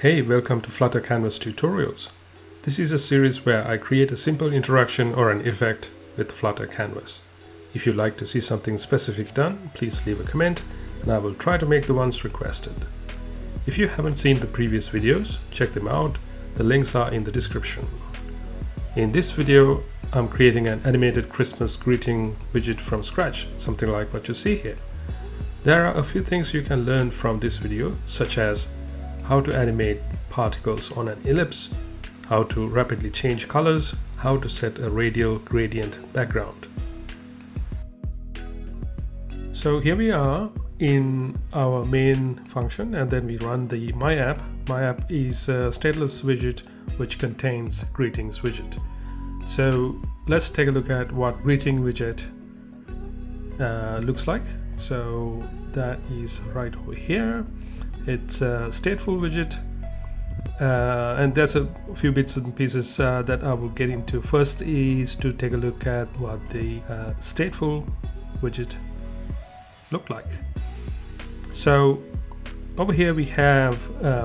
Hey, welcome to Flutter Canvas tutorials. This is a series where I create a simple interaction or an effect with Flutter Canvas. If you'd like to see something specific done, please leave a comment and I will try to make the ones requested. If you haven't seen the previous videos, check them out. The links are in the description. In this video, I'm creating an animated Christmas greeting widget from scratch, something like what you see here. There are a few things you can learn from this video, such as how to animate particles on an ellipse, how to rapidly change colors, how to set a radial gradient background. So here we are in our main function, and then we run the MyApp. MyApp is a stateless widget which contains greetings widget. So let's take a look at what greeting widget looks like. So that is right over here. It's a stateful widget, and there's a few bits and pieces that I will get into. First is to take a look at what the stateful widget looked like. So over here we have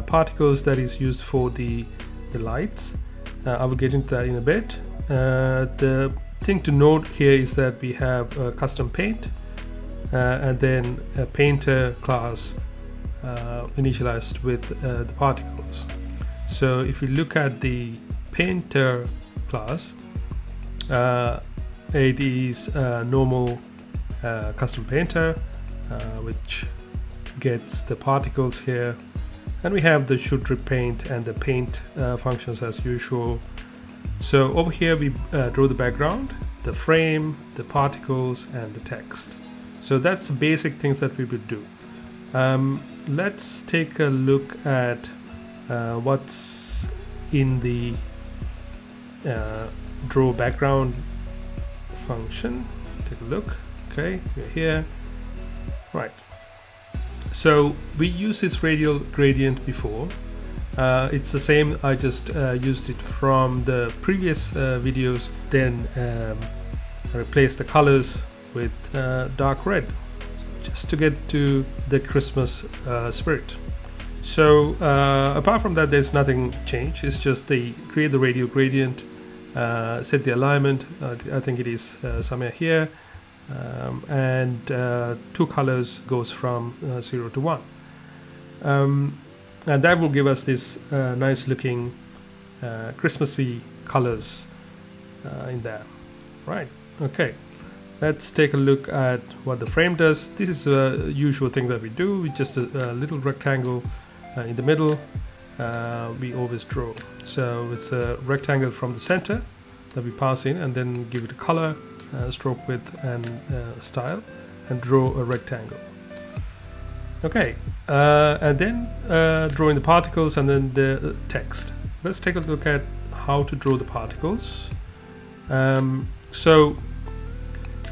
particles that is used for the lights. I will get into that in a bit. The thing to note here is that we have a custom paint and then a painter class initialized with the particles. So if you look at the painter class, it is a normal custom painter which gets the particles here, and we have the should repaint and the paint functions as usual. So over here we draw the background, the frame, the particles and the text. So that's the basic things that we would do. Let's take a look at what's in the draw background function. Take a look. Okay, we're here. Right. So we used this radial gradient before. It's the same. I just used it from the previous videos. Then I replaced the colors with dark red, just to get to the Christmas spirit. So apart from that, there's nothing changed. It's just the create the radial gradient, set the alignment. I think it is somewhere here, and two colors goes from 0 to 1, and that will give us this nice looking Christmassy colors in there. Right. Okay. Let's take a look at what the frame does. This is a usual thing that we do. With just a little rectangle in the middle, we always draw. So it's a rectangle from the center that we pass in, and then give it a color, stroke width and style, and draw a rectangle. Okay, and then drawing the particles and then the text. Let's take a look at how to draw the particles. So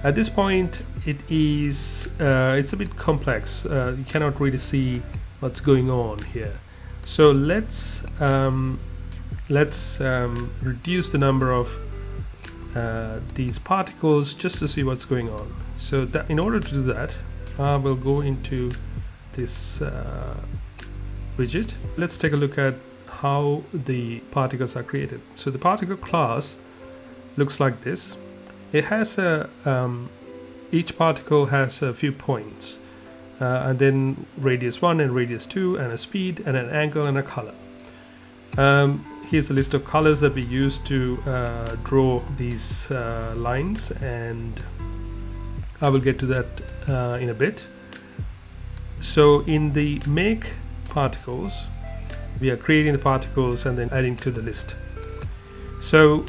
at this point, it's a bit complex. You cannot really see what's going on here. So let's reduce the number of these particles just to see what's going on. So that in order to do that, I will go into this widget. Let's take a look at how the particles are created. So the particle class looks like this. It has a each particle has a few points, and then radius 1 and radius 2 and a speed and an angle and a color. Here's a list of colors that we use to draw these lines, and I will get to that in a bit. So in the make particles, we are creating the particles and then adding to the list. So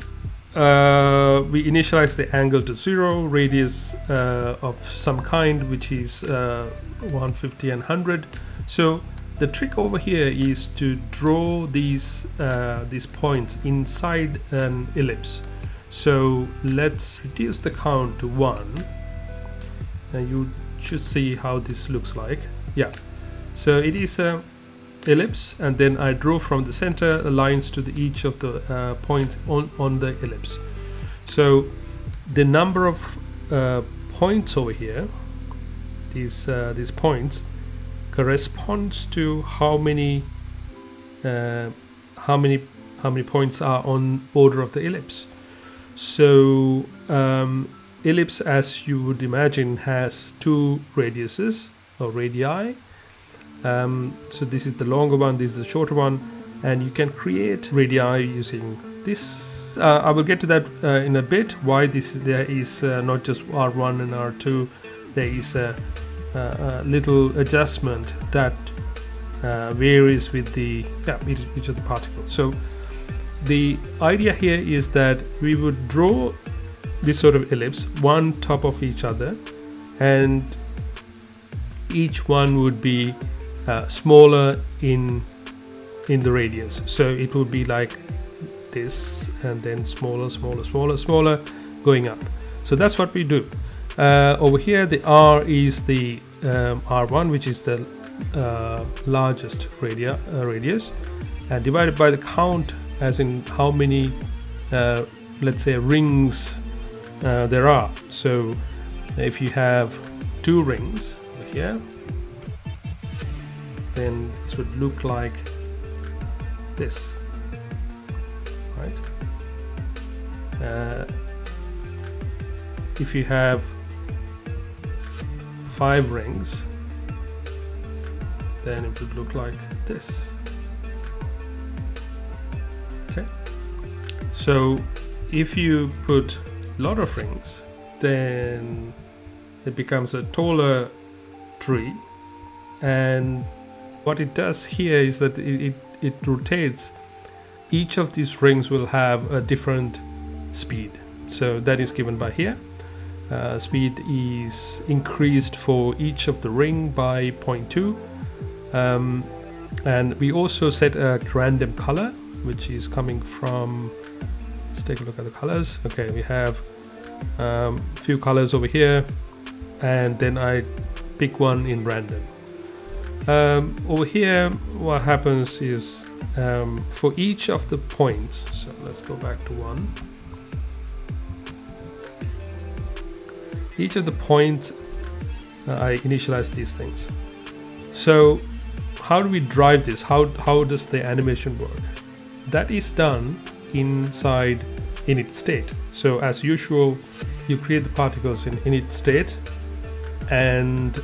we initialize the angle to 0, radius of some kind, which is 150 and 100. So the trick over here is to draw these points inside an ellipse. So let's reduce the count to 1, and you should see how this looks like. Yeah, so it is a ellipse, and then I draw from the center lines to each of the points on the ellipse. So the number of points over here, these points, corresponds to how many how many points are on border of the ellipse. So ellipse, as you would imagine, has two radiuses or radii. So this is the longer one, this is the shorter one, and you can create radii using this. I will get to that in a bit, why this is, there is not just R1 and R2, there is a little adjustment that varies with the each of the particles. So the idea here is that we would draw this sort of ellipse one top of each other, and each one would be smaller in the radius. So it would be like this, and then smaller, smaller, smaller, smaller, going up. So that's what we do. Over here, the R is the R1, which is the largest radius, and divided by the count, as in how many, let's say, rings there are. So if you have two rings over here, then this would look like this, right? If you have five rings, then it would look like this. Okay, so if you put a lot of rings, then it becomes a taller tree, and what it does here is that it rotates. Each of these rings will have a different speed, so that is given by here. Speed is increased for each of the ring by 0.2, and we also set a random color, which is coming from, let's take a look at the colors. Okay, we have a few colors over here, and then I pick one in random. Over here what happens is, for each of the points, so let's go back to one. Each of the points, I initialize these things. So how do we drive this? How does the animation work? That is done inside init state. So as usual, you create the particles in init state, and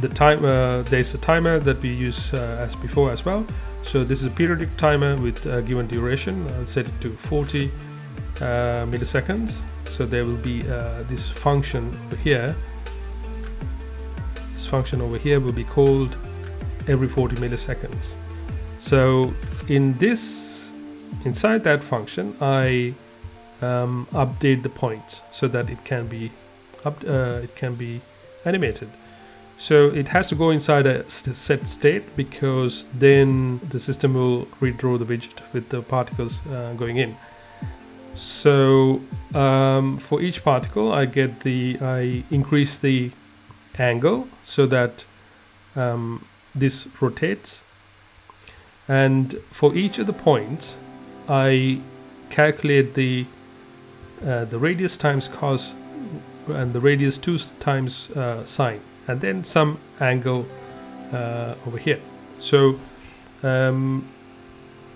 the time, there's a timer that we use as before as well. So this is a periodic timer with a given duration. I'll set it to 40 milliseconds. So there will be this function over here. This function over here will be called every 40 milliseconds. So in this, inside that function, I update the points so that it can be animated. So it has to go inside a set state, because then the system will redraw the widget with the particles going in. So for each particle, I increase the angle so that this rotates, and for each of the points, I calculate the radius times cos and the radius 2 times sine, and then some angle over here. So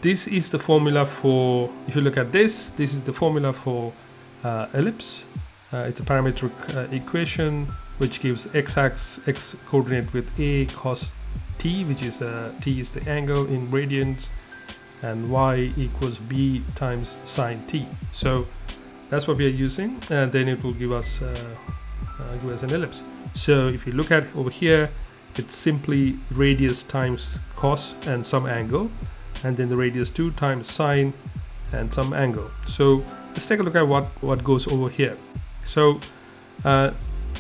this is the formula for, if you look at this, this is the formula for ellipse. It's a parametric equation which gives x coordinate with a cos t, which is t is the angle in radians, and y equals b times sine t. So that's what we are using, and then it will give us an ellipse. So if you look at over here, it's simply radius times cos and some angle, and then the radius 2 times sine and some angle. So let's take a look at what goes over here. So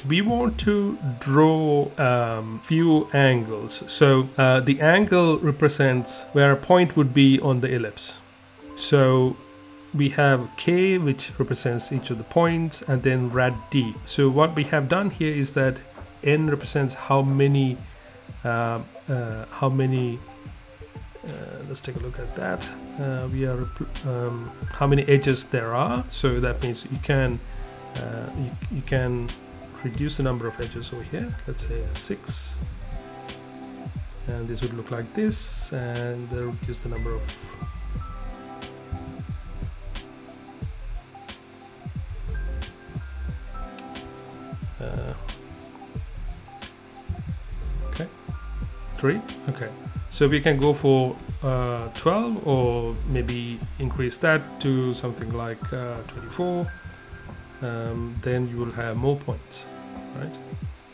we want to draw few angles. So the angle represents where a point would be on the ellipse. So we have K, which represents each of the points, and then rad D. So what we have done here is that N represents how many let's take a look at that. How many edges there are. So that means you can reduce the number of edges over here. Let's say 6. and this would look like this, and there would just the number of okay, 3. Okay, so we can go for 12, or maybe increase that to something like 24. Then you will have more points, right?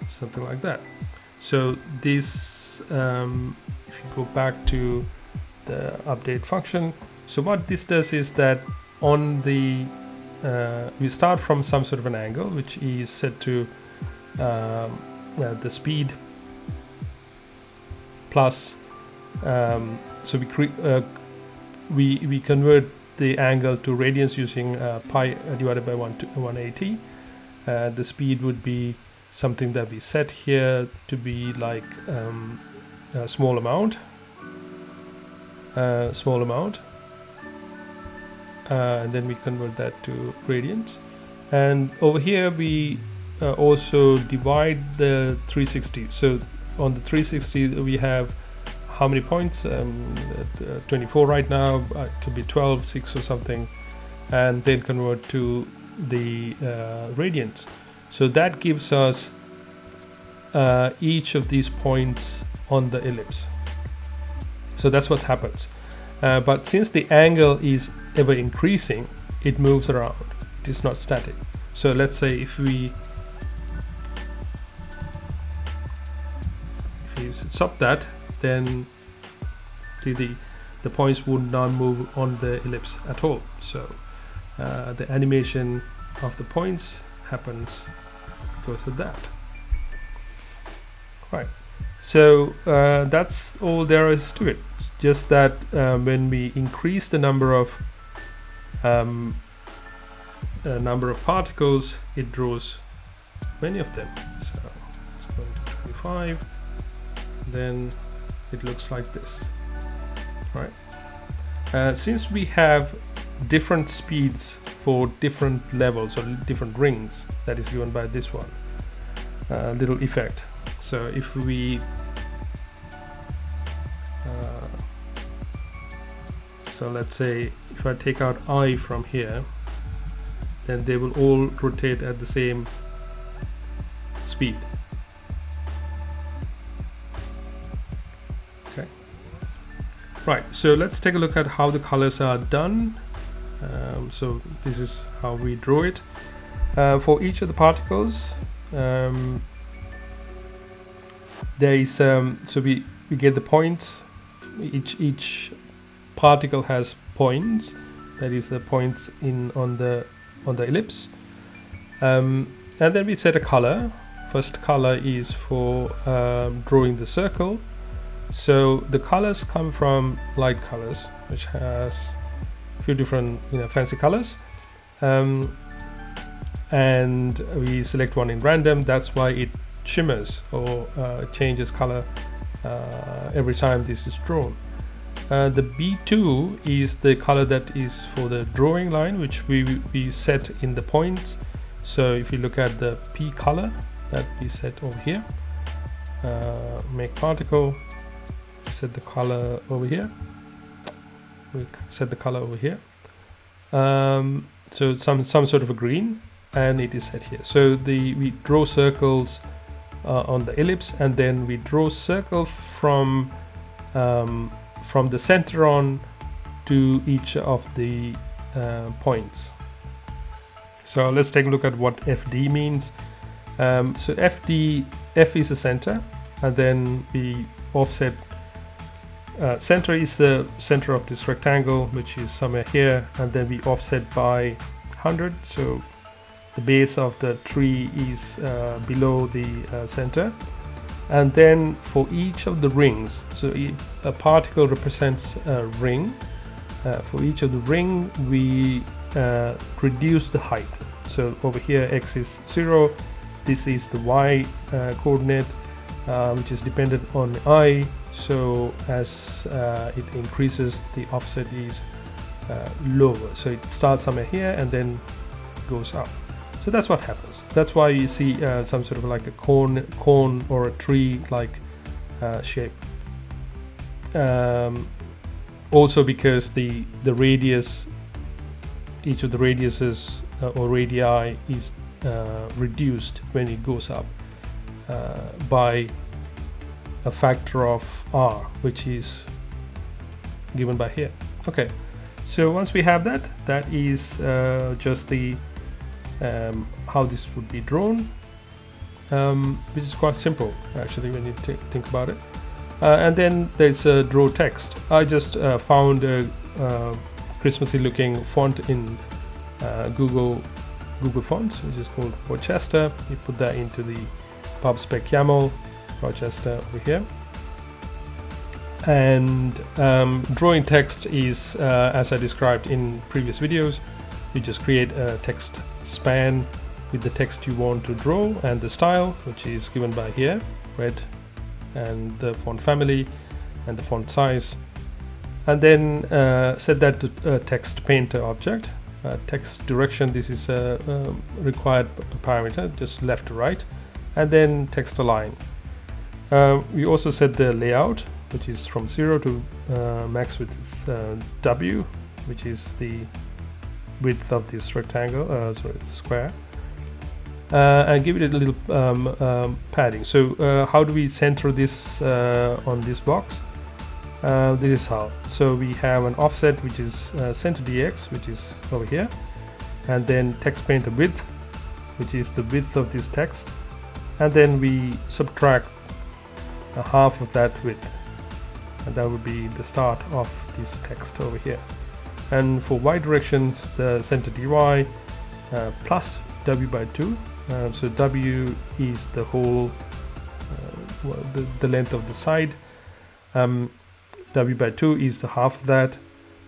Something like that. So this, if you go back to the update function, so what this does is that on the we start from some sort of an angle which is set to the speed plus. So we convert the angle to radians using pi divided by 180. The speed would be something that we set here to be like a small amount, and then we convert that to radians. And over here we also divide the 360. So on the 360 we have how many points? 24 right now, could be 12, 6 or something, and then convert to the radians. So that gives us each of these points on the ellipse. So that's what happens. But since the angle is ever increasing, it moves around. It is not static. So let's say if we stop that, then see the points would not move on the ellipse at all. So the animation of the points happens because of that. Right. So that's all there is to it. It's just that when we increase the number of particles, it draws many of them. So it's going to 25. Then it looks like this, right? Since we have different speeds for different levels or different rings, that is given by this one little effect. So if we so let's say if I take out I from here, then they will all rotate at the same speed. Right, so let's take a look at how the colors are done. So this is how we draw it. For each of the particles, there is so we get the points. Each particle has points. That is the points in on the ellipse. And then we set a color. First color is for drawing the circle. So the colors come from light colors, which has a few different, fancy colors, and we select one in random. That's why it shimmers or changes color every time this is drawn. The B2 is the color that is for the drawing line, which we set in the points. So if you look at the P color that we set over here, make particle. Set the color over here. We set the color over here. So some sort of a green, and it is set here. So we draw circles on the ellipse, and then we draw circle from the center on to each of the points. So let's take a look at what FD means. So F is the center, and then we offset. Center is the center of this rectangle, which is somewhere here, and then we offset by 100. So the base of the tree is below the center. And then for each of the rings, so a particle represents a ring. For each of the ring, we reduce the height. So over here, X is 0. This is the Y coordinate, which is dependent on I. So as it increases, the offset is lower. So it starts somewhere here and then goes up. So that's what happens. That's why you see some sort of like a cone or a tree-like shape also because the radius, each of the radiuses or radii is reduced when it goes up by a factor of r, which is given by here. Okay, so once we have that, that is just the how this would be drawn, which is quite simple actually when you think about it. And then there's a draw text. I just found a Christmassy looking font in Google Fonts, which is called Rochester. You put that into the pubspec YAML, Rochester over here. And drawing text is, as I described in previous videos, you just create a text span with the text you want to draw and the style, which is given by here, red, and the font family and the font size, and then set that to a text painter object. Text direction, this is a required parameter, just left to right, and then text align. We also set the layout, which is from 0 to max with its W, which is the width of this rectangle, sorry, square, and give it a little padding. So how do we center this on this box? This is how. So we have an offset, which is center dx, which is over here, and then text painter width, which is the width of this text, and then we subtract a half of that width, and that would be the start of this text over here. And for y directions, center dy plus w by 2. So w is the whole, well, the length of the side. W by 2 is the half of that.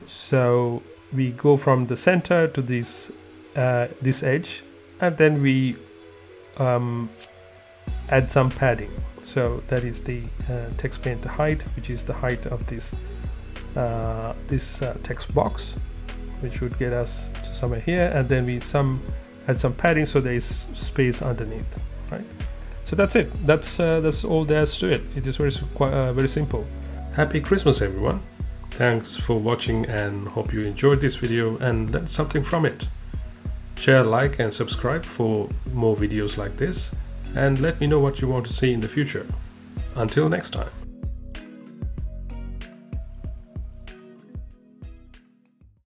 So we go from the center to this this edge, and then we add some padding. So that is the text painter height, which is the height of this text box, which would get us to somewhere here, and then we add some padding so there is space underneath, right? So that's it. That's all there is to it. It is very simple. Happy Christmas, everyone! Thanks for watching, and hope you enjoyed this video and learned something from it. Share, like, and subscribe for more videos like this. And let me know what you want to see in the future. Until next time.